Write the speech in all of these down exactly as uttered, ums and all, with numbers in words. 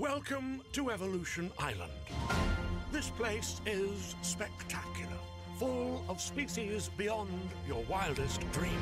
Welcome to Evolution Island. This place is spectacular, full of species beyond your wildest dreams.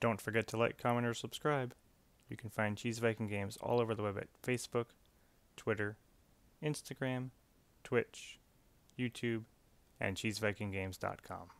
Don't forget to like, comment, or subscribe. You can find Cheese Viking Games all over the web at Facebook, Twitter, Instagram, Twitch, YouTube, and Cheese Viking Games dot com.